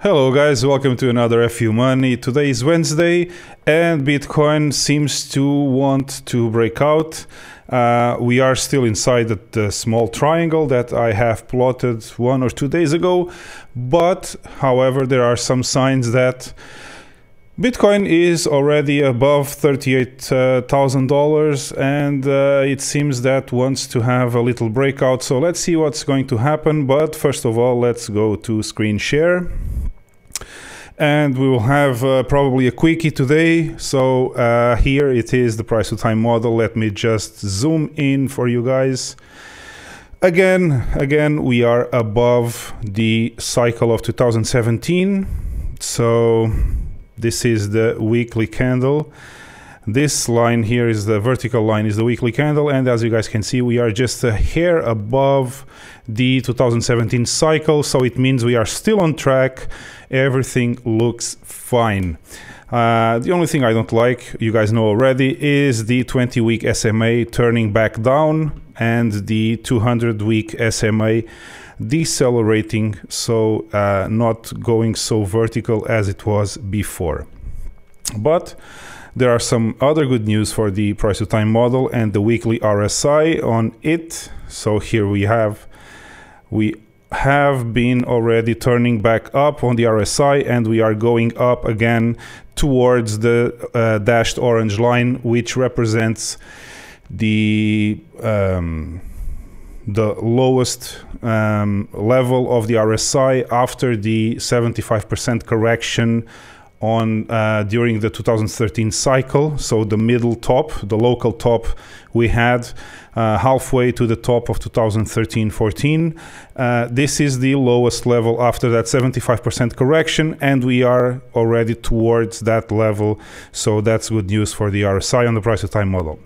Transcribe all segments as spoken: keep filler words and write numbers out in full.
Hello guys, welcome to another F U Money. Today is Wednesday and Bitcoin seems to want to break out. Uh, we are still inside the, the small triangle that I have plotted one or two days ago, but however there are some signs that Bitcoin is already above thirty-eight thousand dollars and uh, it seems that wants to have a little breakout. So let's see what's going to happen, but first of all let's go to screen share. And we will have uh, probably a quickie today. So uh, here it is, the price to time model. Let me just zoom in for you guys. Again, again, we are above the cycle of two thousand seventeen. So this is the weekly candle. This line here is the vertical line, is the weekly candle, and as you guys can see we are just a hair above the two thousand seventeen cycle, so it means we are still on track. Everything looks fine. Uh, the only thing I don't like, you guys know already, is the twenty week S M A turning back down and the two hundred week S M A decelerating, so uh, not going so vertical as it was before. But there are some other good news for the price to time model and the weekly R S I on it. So here we have, we have been already turning back up on the R S I and we are going up again towards the uh, dashed orange line, which represents the um, the lowest um, level of the R S I after the seventy-five percent correction on uh, during the two thousand thirteen cycle. So the middle top, the local top we had uh, halfway to the top of two thousand thirteen fourteen. Uh, this is the lowest level after that seventy-five percent correction, and we are already towards that level. So that's good news for the R S I on the price to time model.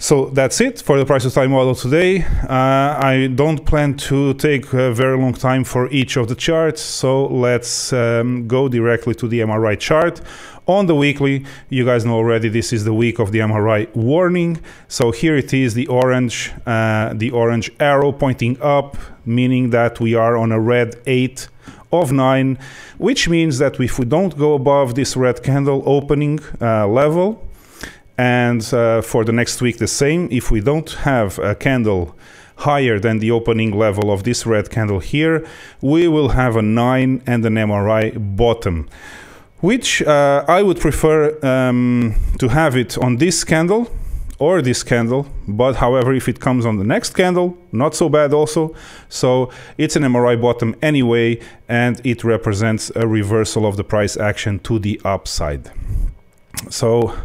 So that's it for the price to time model today. Uh, I don't plan to take a very long time for each of the charts, so let's um, go directly to the M R I chart. On the weekly, you guys know already, this is the week of the M R I warning. So here it is, the orange, uh, the orange arrow pointing up, meaning that we are on a red eight of nine, which means that if we don't go above this red candle opening uh, level, and uh, for the next week the same, if we don't have a candle higher than the opening level of this red candle here, we will have a nine and an M R I bottom, which uh, I would prefer um, to have it on this candle or this candle, but however if it comes on the next candle, not so bad also. So it's an M R I bottom anyway, and it represents a reversal of the price action to the upside. So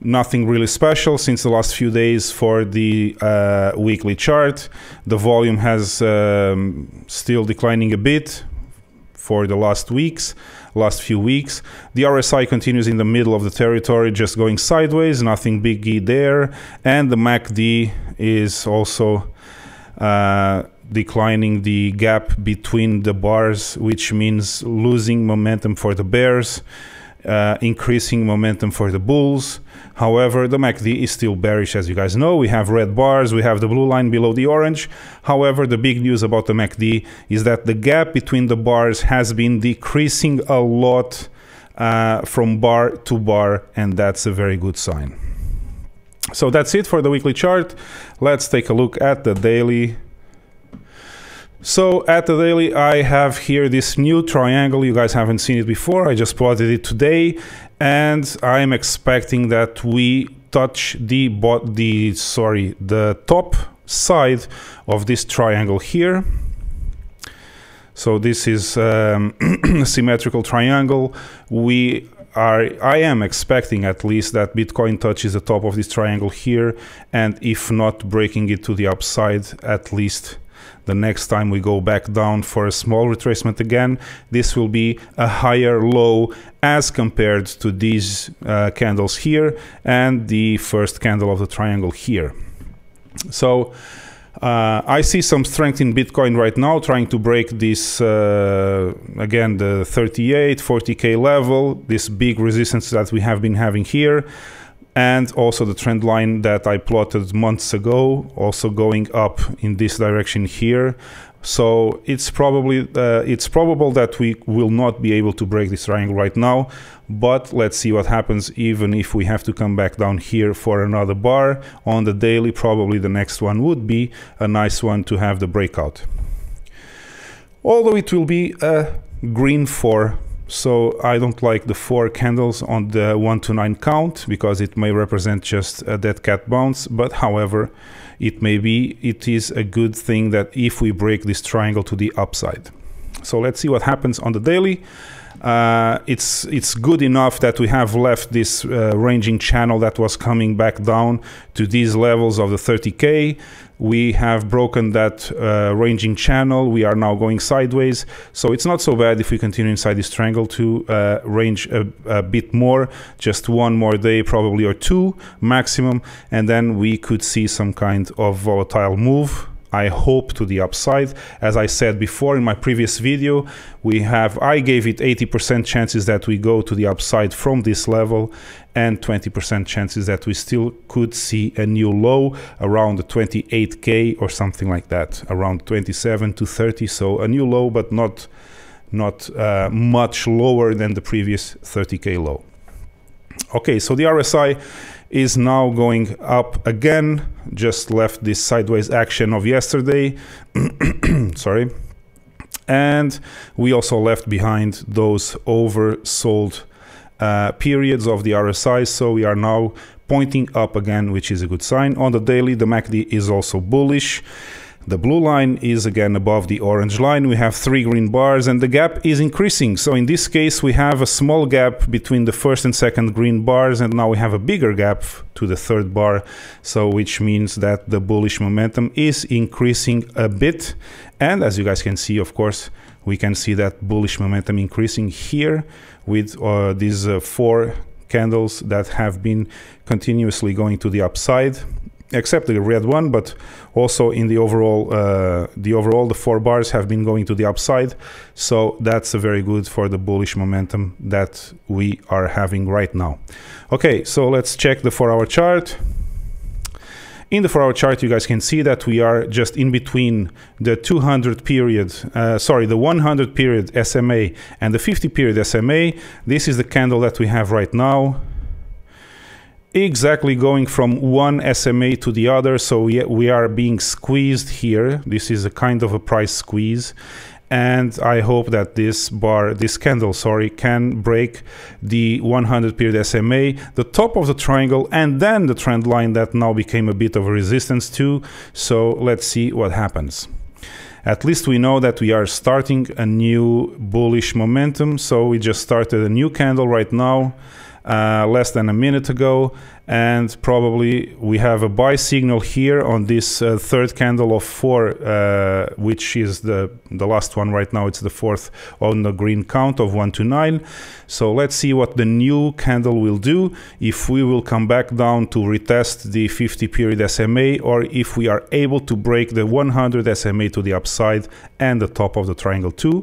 nothing really special since the last few days for the uh, weekly chart. The volume has um, still declining a bit for the last weeks, last few weeks. The R S I continues in the middle of the territory, just going sideways, nothing biggie there. And the M A C D is also uh, declining the gap between the bars, which means losing momentum for the bears, Uh, increasing momentum for the bulls. However, the M A C D is still bearish, as you guys know. We have red bars, we have the blue line below the orange. However, the big news about the M A C D is that the gap between the bars has been decreasing a lot uh, from bar to bar, and that's a very good sign. So that's it for the weekly chart. Let's take a look at the daily. So at the daily, I have here this new triangle. You guys haven't seen it before. I just plotted it today, and I'm expecting that we touch the bot the sorry the top side of this triangle here. So this is um, a symmetrical triangle. We are I am expecting at least that Bitcoin touches the top of this triangle here, and if not breaking it to the upside, at least the next time we go back down for a small retracement again, this will be a higher low as compared to these uh, candles here and the first candle of the triangle here. So uh, I see some strength in Bitcoin right now, trying to break this, uh, again, the thirty-eight, forty K level, this big resistance that we have been having here. and also the trend line that I plotted months ago, also going up in this direction here. So it's probably uh, it's probable that we will not be able to break this triangle right now, but let's see what happens, even if we have to come back down here for another bar on the daily. Probably the next one would be a nice one to have the breakout, although it will be a green four. So I don't like the four candles on the one to nine count, because it may represent just a dead cat bounce. But however it may be, it is a good thing that if we break this triangle to the upside. So let's see what happens on the daily. Uh, it's, it's good enough that we have left this uh, ranging channel that was coming back down to these levels of the thirty K. We have broken that uh, ranging channel. We are now going sideways. So it's not so bad if we continue inside this triangle to uh, range a, a bit more, just one more day probably, or two maximum. And then we could see some kind of volatile move, I hope, to the upside. As I said before in my previous video, we have, I gave it eighty percent chances that we go to the upside from this level, and twenty percent chances that we still could see a new low around the twenty-eight K or something like that, around twenty-seven to thirty. So a new low, but not, not uh, much lower than the previous thirty K low. Okay, so the R S I is now going up again, just left this sideways action of yesterday. Sorry. And we also left behind those oversold uh, periods of the R S I, so we are now pointing up again, which is a good sign. On the daily, the M A C D is also bullish. The blue line is again above the orange line. We have three green bars and the gap is increasing. So in this case, we have a small gap between the first and second green bars, and now we have a bigger gap to the third bar. So which means that the bullish momentum is increasing a bit. And as you guys can see, of course, we can see that bullish momentum increasing here with uh, these uh, four candles that have been continuously going to the upside, except the red one, but also in the overall, uh, the overall, the four bars have been going to the upside. So that's very good for the bullish momentum that we are having right now. Okay, so let's check the four hour chart. In the four hour chart, you guys can see that we are just in between the two hundred period, uh, sorry, the one hundred period S M A and the fifty period S M A. This is the candle that we have right now, exactly going from one S M A to the other. So we are being squeezed here. This is a kind of a price squeeze, and I hope that this bar, this candle, sorry, can break the one hundred period S M A, the top of the triangle, and then the trend line that now became a bit of a resistance too. So let's see what happens. At least we know that we are starting a new bullish momentum. So we just started a new candle right now, Uh, less than a minute ago, and probably we have a buy signal here on this uh, third candle of four, uh, which is the the last one right now. It's the fourth on the green count of one to nine. So let's see what the new candle will do, if we will come back down to retest the fifty period S M A, or if we are able to break the one hundred S M A to the upside and the top of the triangle too.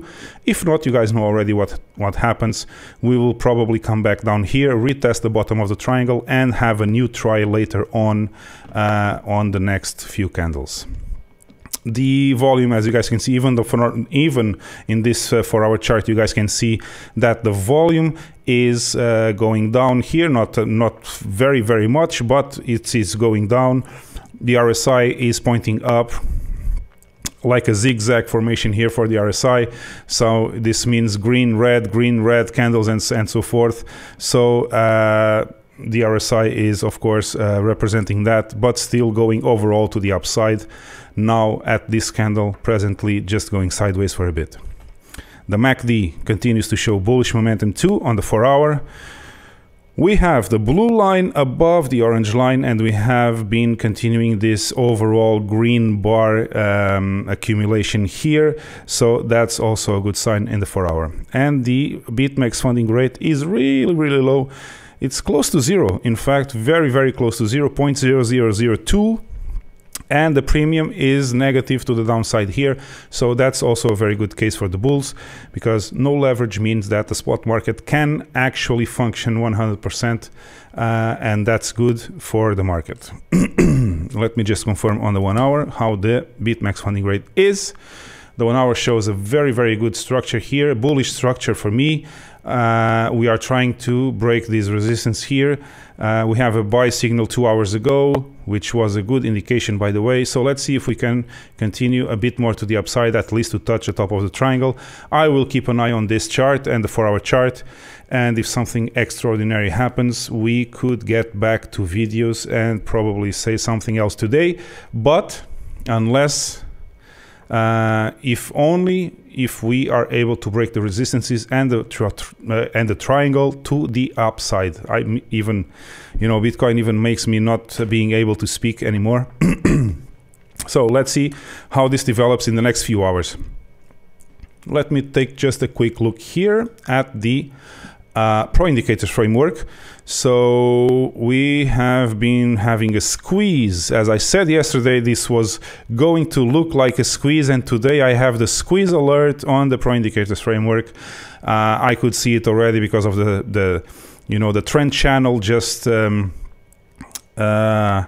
If not, you guys know already what what happens. We will probably come back down here, retest the bottom of the triangle, and have a new try later on uh, on the next few candles. The volume, as you guys can see, even the even in this uh, four hour chart, you guys can see that the volume is uh, going down here, not uh, not very very much, but it is going down. The R S I is pointing up, like a zigzag formation here for the R S I. So this means green, red, green, red candles, and and so forth. So uh, the R S I is, of course, uh, representing that, but still going overall to the upside. Now at this candle, presently just going sideways for a bit. The M A C D continues to show bullish momentum too on the four hour. We have the blue line above the orange line, and we have been continuing this overall green bar um, accumulation here. So that's also a good sign in the four hour. And the BitMEX funding rate is really, really low. It's close to zero, in fact, very, very close to zero, zero point zero zero zero two. and the premium is negative to the downside here. So that's also a very good case for the bulls, because no leverage means that the spot market can actually function one hundred percent, uh, and that's good for the market. Let me just confirm on the one hour how the BitMEX funding rate is. The one hour shows a very, very good structure here, a bullish structure for me. Uh, we are trying to break this resistance here. Uh, we have a buy signal two hours ago, which was a good indication, by the way. So let's see if we can continue a bit more to the upside, at least to touch the top of the triangle. I will keep an eye on this chart and the four hour chart. And if something extraordinary happens, we could get back to videos and probably say something else today. But unless... Uh, if only if we are able to break the resistances and the tri uh, and the triangle to the upside. I even, you know, Bitcoin even makes me not being able to speak anymore. So let's see how this develops in the next few hours. Let me take just a quick look here at the uh, Pro-Indicators framework. So we have been having a squeeze. As I said yesterday, this was going to look like a squeeze, and today I have the squeeze alert on the Pro-Indicators framework. Uh, I could see it already because of the, the you know, the trend channel just um, uh,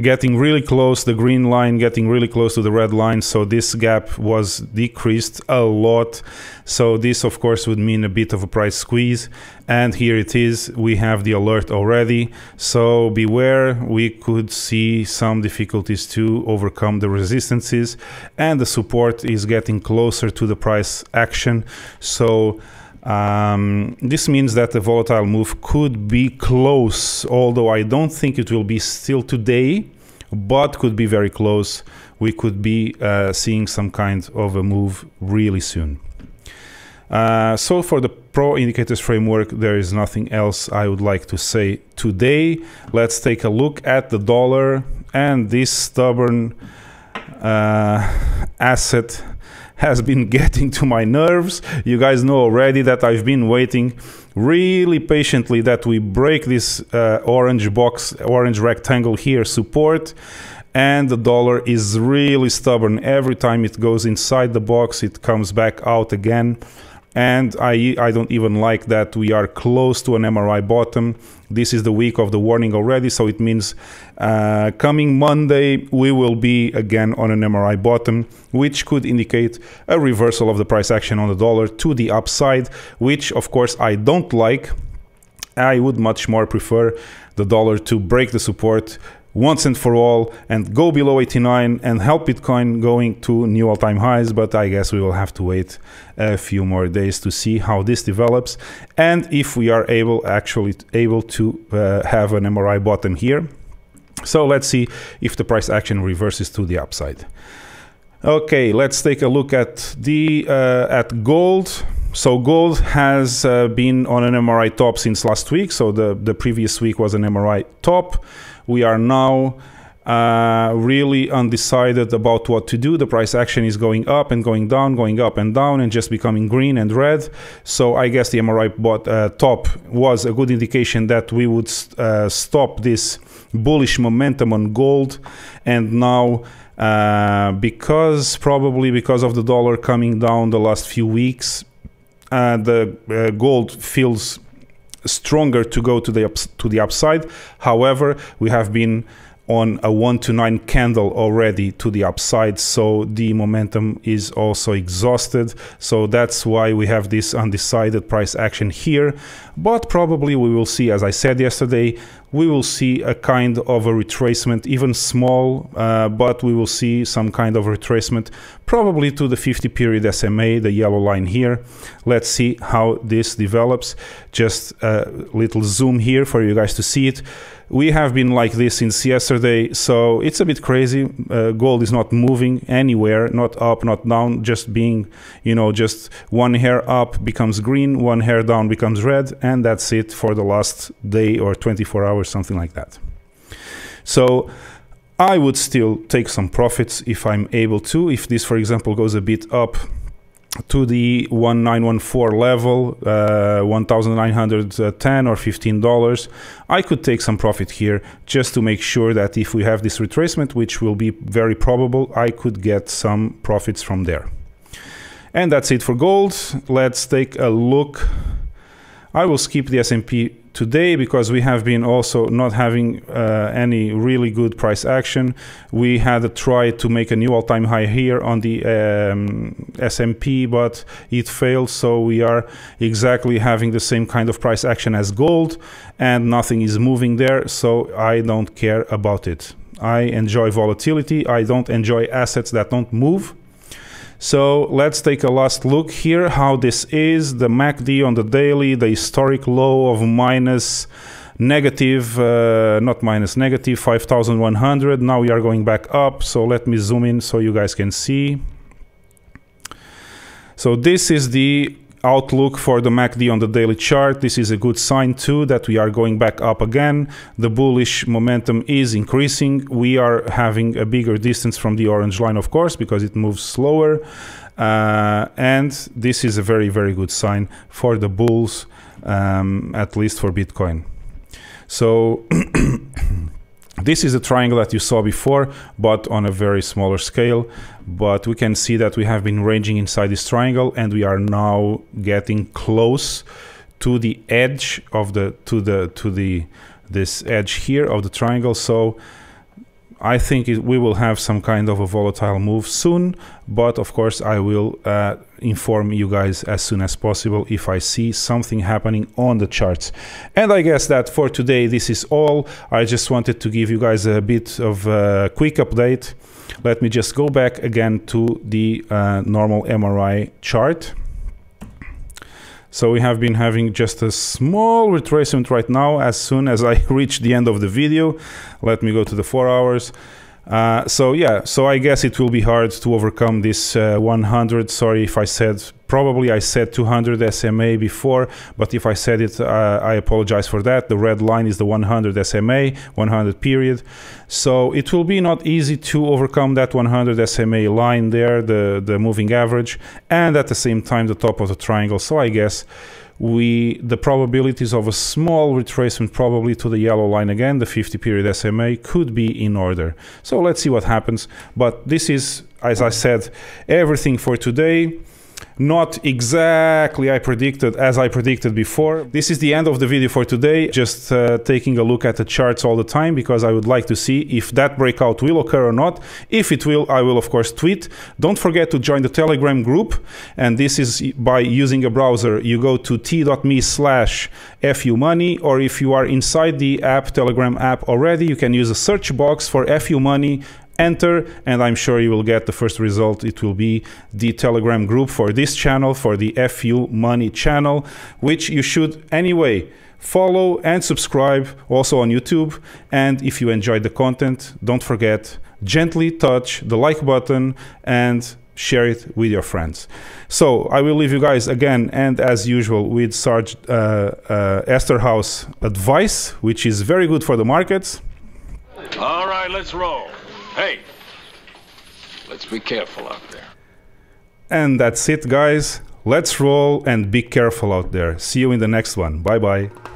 getting really close, the green line getting really close to the red line. So this gap was decreased a lot. So this, of course, would mean a bit of a price squeeze. And here it is, we have the alert already. So beware, we could see some difficulties to overcome the resistances, and the support is getting closer to the price action. So Um, this means that the volatile move could be close, although I don't think it will be still today, but could be very close. We could be uh, seeing some kind of a move really soon. Uh, so for the Pro-Indicators framework, there is nothing else I would like to say today. Let's take a look at the dollar and this stubborn uh, asset has been getting to my nerves. You guys know already that I've been waiting really patiently that we break this uh, orange box, orange rectangle here, support, and the dollar is really stubborn. Every time it goes inside the box, it comes back out again. And I, I don't even like that we are close to an M R I bottom. This is the week of the warning already, so it means uh, coming Monday we will be again on an M R I bottom, which could indicate a reversal of the price action on the dollar to the upside, which of course I don't like. I would much more prefer the dollar to break the support once and for all and go below eighty-nine and help Bitcoin going to new all-time highs, but I guess we will have to wait a few more days to see how this develops and if we are able actually able to uh, have an M R I bottom here. So let's see if the price action reverses to the upside. Okay, let's take a look at the uh, at gold. So gold has uh, been on an M R I top since last week. So the, the previous week was an M R I top. We are now uh, really undecided about what to do. The price action is going up and going down, going up and down, and just becoming green and red. So I guess the M R I bot, uh, top was a good indication that we would uh, stop this bullish momentum on gold. And now, uh, because probably because of the dollar coming down the last few weeks, Uh, the uh, gold feels stronger to go to the ups to the upside. However, we have been on a one to nine candle already to the upside, so the momentum is also exhausted. So that's why we have this undecided price action here. But probably we will see, as I said yesterday, we will see a kind of a retracement, even small, uh, but we will see some kind of retracement, probably to the fifty period S M A, the yellow line here. Let's see how this develops. Just a little zoom here for you guys to see it. We have been like this since yesterday, so it's a bit crazy. Uh, gold is not moving anywhere, not up, not down, just being, you know, just one hair up becomes green, one hair down becomes red, and that's it for the last day or twenty-four hours, something like that. So I would still take some profits if I'm able to. If this, for example, goes a bit up, to the one nine one four level, uh, one thousand nine hundred ten or fifteen dollars, I could take some profit here just to make sure that if we have this retracement, which will be very probable, I could get some profits from there. And that's it for gold. Let's take a look. I will skip the S and P today because we have been also not having uh, any really good price action. We had a try to make a new all-time high here on the um, S and P, but it failed, so we are exactly having the same kind of price action as gold, and nothing is moving there, so I don't care about it. I enjoy volatility. I don't enjoy assets that don't move. So let's take a last look here how this is, the M A C D on the daily, the historic low of minus negative, uh, not minus negative, five thousand one hundred. Now we are going back up, so let me zoom in so you guys can see. So this is the outlook for the M A C D on the daily chart. This is a good sign too that we are going back up again. The bullish momentum is increasing. We are having a bigger distance from the orange line, of course, because it moves slower. Uh, and this is a very, very good sign for the bulls, um, at least for Bitcoin. So this is the triangle that you saw before, but on a very smaller scale. But we can see that we have been ranging inside this triangle, and we are now getting close to the edge of the to the to the this edge here of the triangle. So I think it, we will have some kind of a volatile move soon. But of course, I will uh, inform you guys as soon as possible if I see something happening on the charts. And I guess that for today, this is all. I just wanted to give you guys a bit of a quick update. Let me just go back again to the uh, normal M R I chart. So we have been having just a small retracement right now. As soon as I reach the end of the video, let me go to the four hours. Uh, so yeah, so I guess it will be hard to overcome this uh, one hundred. Sorry if I said, probably I said two hundred S M A before, but if I said it, uh, I apologize for that. The red line is the one hundred S M A, one hundred period. So it will be not easy to overcome that one hundred S M A line there, the, the moving average, and at the same time, the top of the triangle. So I guess we, the probabilities of a small retracement probably to the yellow line again, the fifty period S M A, could be in order. So let's see what happens. But this is, as I said, everything for today. Not exactly I predicted as I predicted before. This is the end of the video for today, just uh, taking a look at the charts all the time, because I would like to see if that breakout will occur or not. If it will, I will of course tweet. Don't forget to join the Telegram group, and this is by using a browser. You go to t dot m e slash F U Money, or if you are inside the app, Telegram app already, you can use a search box for F U Money, enter, and I'm sure you will get the first result. It will be the Telegram group for this channel, for the F U Money channel, which you should anyway follow and subscribe, also on YouTube. And if you enjoyed the content, don't forget, gently touch the like button and share it with your friends. So I will leave you guys again, and as usual, with Sarge uh, uh, Esterhaus advice, which is very good for the markets. All right, let's roll. Hey, let's be careful out there. And that's it, guys. Let's roll and be careful out there. See you in the next one. Bye-bye.